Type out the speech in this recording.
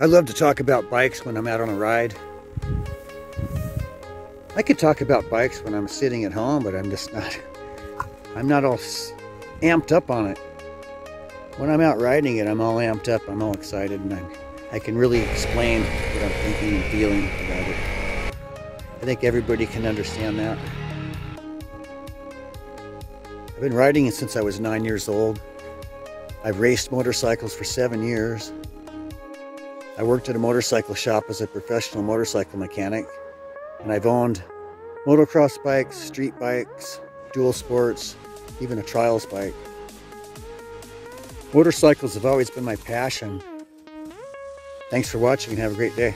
I love to talk about bikes when I'm out on a ride. I could talk about bikes when I'm sitting at home, but I'm just not. I'm not all amped up on it. When I'm out riding it, I'm all amped up. I'm all excited, and I can really explain what I'm thinking and feeling about it. I think everybody can understand that. I've been riding it since I was 9 years old. I've raced motorcycles for 7 years. I worked at a motorcycle shop as a professional motorcycle mechanic, and I've owned motocross bikes, street bikes, dual sports, even a trials bike. Motorcycles have always been my passion. Thanks for watching and have a great day.